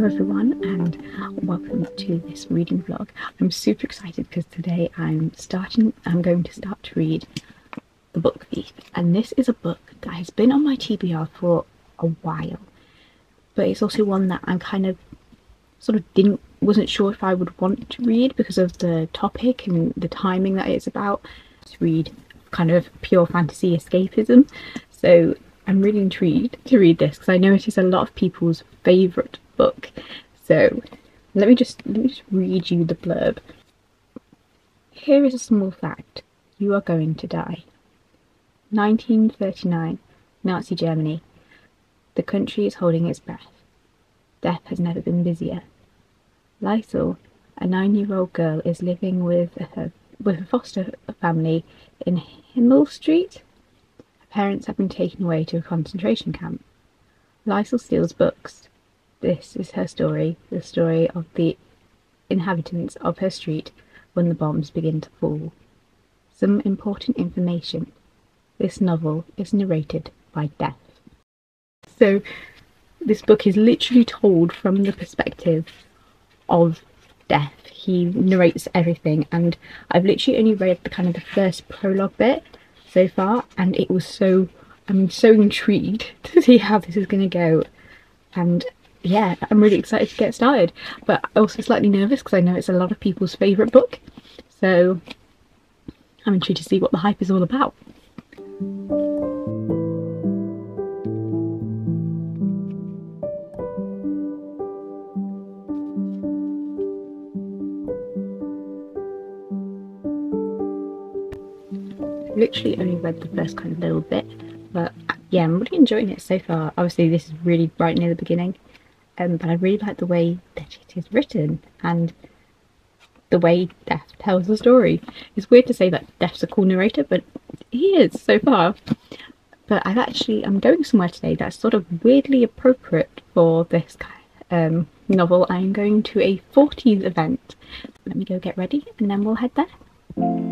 Hello everyone and welcome to this reading vlog. I'm super excited because today I'm going to start to read The Book Thief, and this is a book that has been on my TBR for a while, but it's also one that I'm wasn't sure if I would want to read because of the topic and the timing that it's about. To read kind of pure fantasy escapism, so I'm really intrigued to read this because I know it is a lot of people's favourite book. So let me just read you the blurb. Here is a small fact. You are going to die. 1939, Nazi Germany. The country is holding its breath. Death has never been busier. Lysel, a 9-year-old girl, is living with her foster family in Himmel Street. Parents have been taken away to a concentration camp. Lysel steals books. This is her story, the story of the inhabitants of her street when the bombs begin to fall. Some important information. This novel is narrated by Death. So this book is literally told from the perspective of Death. He narrates everything, and I've literally only read the first prologue bit so far, and I'm so intrigued to see how this is going to go, and yeah, I'm really excited to get started, but also slightly nervous because I know it's a lot of people's favourite book, so I'm intrigued to see what the hype is all about. Literally only read the first little bit, but yeah, I'm really enjoying it so far. Obviously this is really right near the beginning, but I really like the way that it is written and the way Death tells the story. It's weird to say that Death's a cool narrator, but he is so far. But I'm going somewhere today that's sort of weirdly appropriate for this novel. I'm going to a 40s event. Let me go get ready and then we'll head there.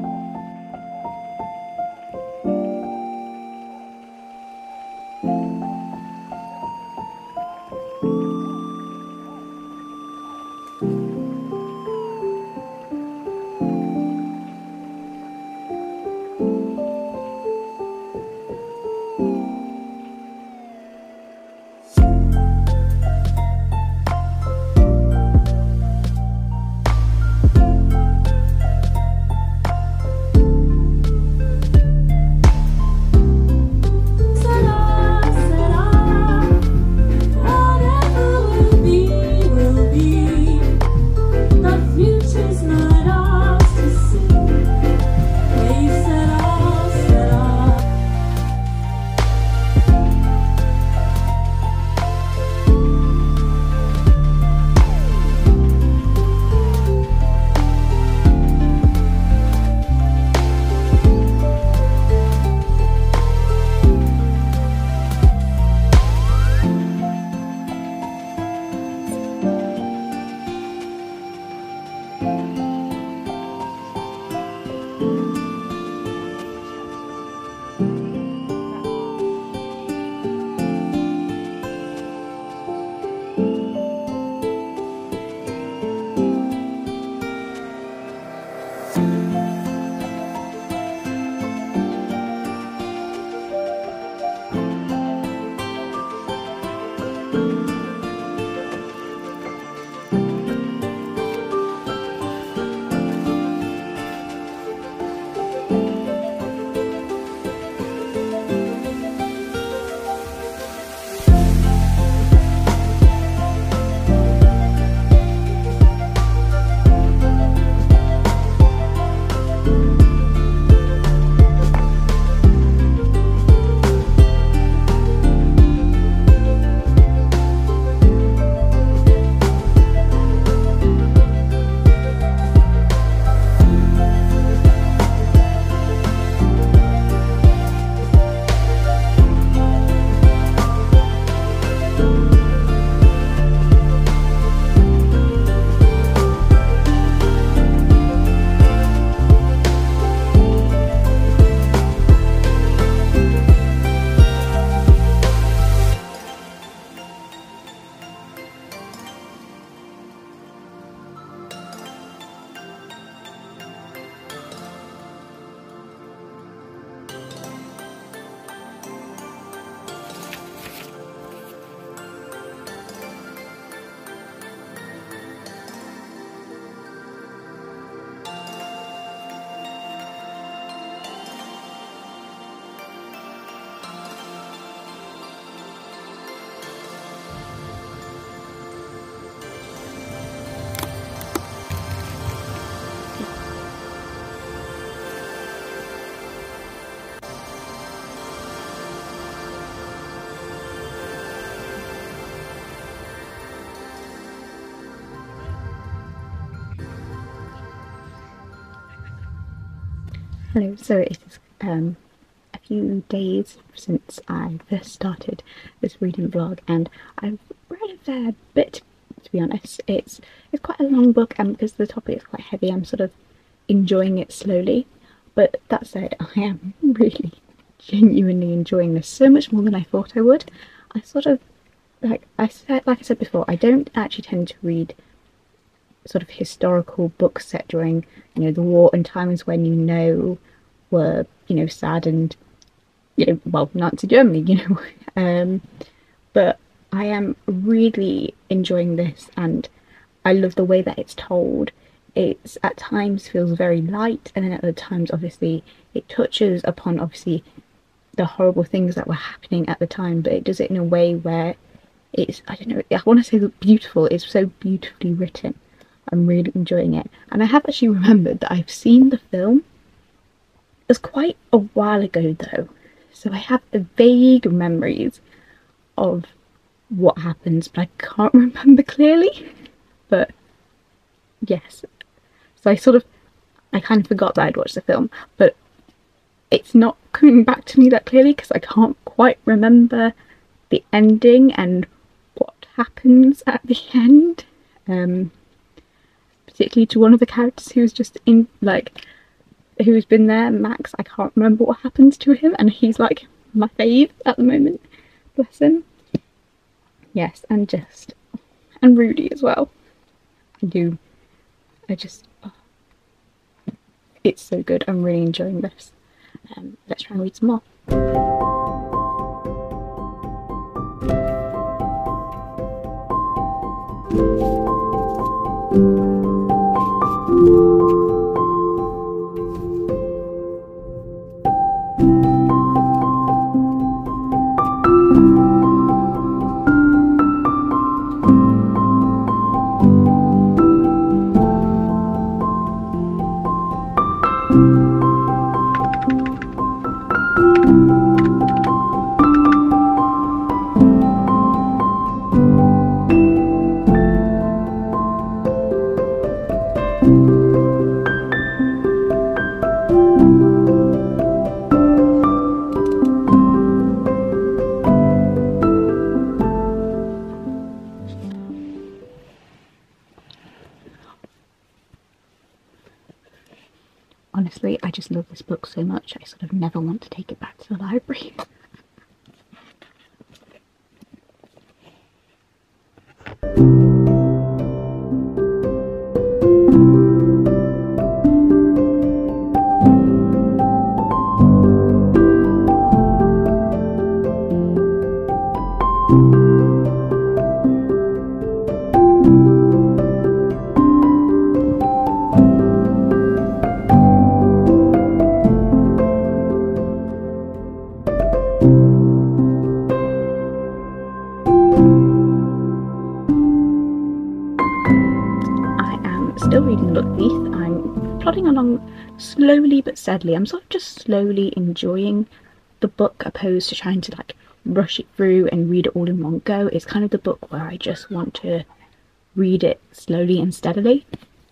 Hello, so it is a few days since I first started this reading vlog, and I've read a fair bit, to be honest. It's quite a long book, and because the topic is quite heavy, I'm sort of enjoying it slowly. But that said, I am really genuinely enjoying this so much more than I thought I would. I sort of, like I said before, I don't actually tend to read sort of historical books set during, you know, the war and times when, you know, were, you know, sad and, you know, well, Nazi Germany, you know, but I am really enjoying this, and I love the way that it's told. It's at times feels very light, and then at other times obviously it touches upon obviously the horrible things that were happening at the time, but it does it in a way where it's, I don't know, I want to say beautiful. It's so beautifully written. I'm really enjoying it, and I have actually remembered that I've seen the film. It was quite a while ago though, so I have vague memories of what happens, but I can't remember clearly. But yes, so I kind of forgot that I'd watched the film, but it's not coming back to me that clearly because I can't quite remember the ending and what happens at the end. Particularly to one of the characters who's just in, like, who's been there, Max. I can't remember what happens to him, and he's like my fave at the moment, bless him. Yes, and Rudy as well. Oh, it's so good. I'm really enjoying this. Let's try and read some more. Honestly, I just love this book so much, I sort of never want to take it back to the library. Still reading The Book Thief. I'm plodding along slowly but steadily. I'm sort of just slowly enjoying the book, opposed to trying to like rush it through and read it all in one go. It's kind of the book where I just want to read it slowly and steadily,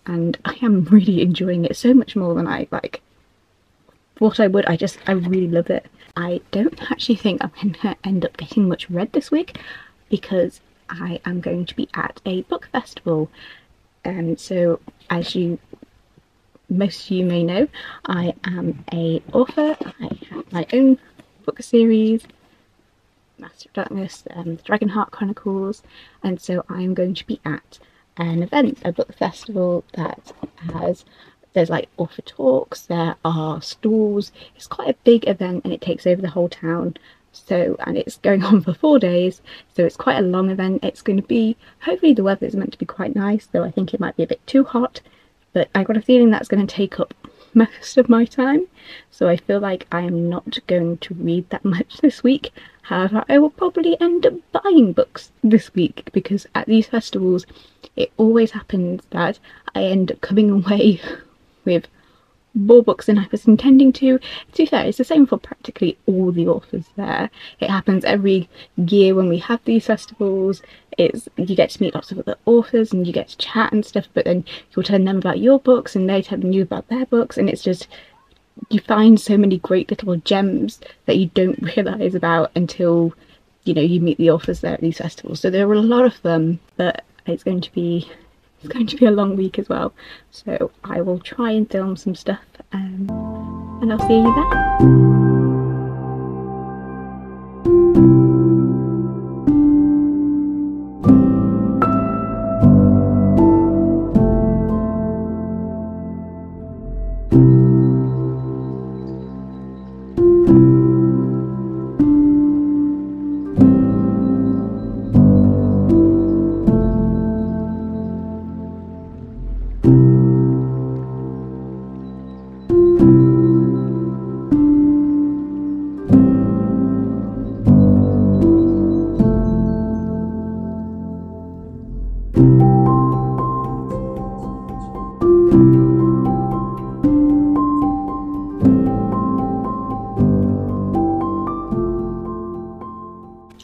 and I am really enjoying it so much more than I like thought I would. I really love it. I don't actually think I'm going to end up getting much read this week because I am going to be at a book festival. And so, as most of you may know, I am an author. I have my own book series, Master of Darkness, Dragonheart Chronicles, and so I am going to be at an event, a book festival that has, there's like author talks, there are stalls. It's quite a big event, and it takes over the whole town. So, and it's going on for 4 days, so it's quite a long event. It's going to be, hopefully the weather is meant to be quite nice, though I think it might be a bit too hot, but I got a feeling that's going to take up most of my time, so I feel like I am not going to read that much this week. However, I will probably end up buying books this week, because at these festivals it always happens that I end up coming away with more books than I was intending to. To be fair, it's the same for practically all the authors there. It happens every year when we have these festivals. It's, you get to meet lots of other authors and you get to chat and stuff, but then you'll tell them about your books and they tell you about their books, and it's just you find so many great little gems that you don't realize about until, you know, you meet the authors there at these festivals. So there are a lot of them, but it's going to be a long week as well. So I will try and film some stuff, and I'll see you there.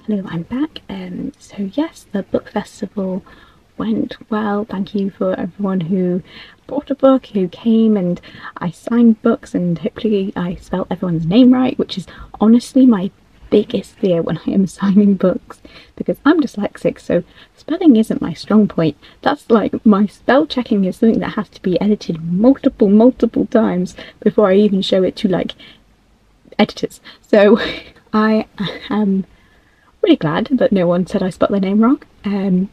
Hello, I'm back. So yes, the book festival went well. Thank you for everyone who bought a book, who came, and I signed books, and hopefully I spelled everyone's name right, which is honestly my biggest fear when I am signing books, because I'm dyslexic, so spelling isn't my strong point. That's like, my spell checking is something that has to be edited multiple times before I even show it to like editors. So I am really glad that no one said I spelt their name wrong, and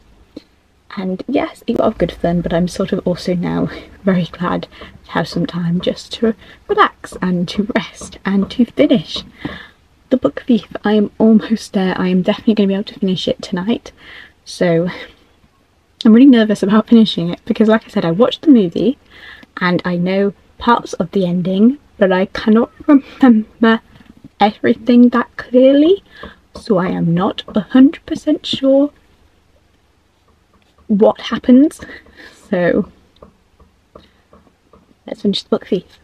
yes, it got off good fun, but I'm sort of also now very glad to have some time just to relax and to rest and to finish The Book Thief. I am almost there. I am definitely going to be able to finish it tonight, so I'm really nervous about finishing it, because like I said, I watched the movie and I know parts of the ending, but I cannot remember everything that clearly. So I am not 100% sure what happens, so let's finish The Book Thief.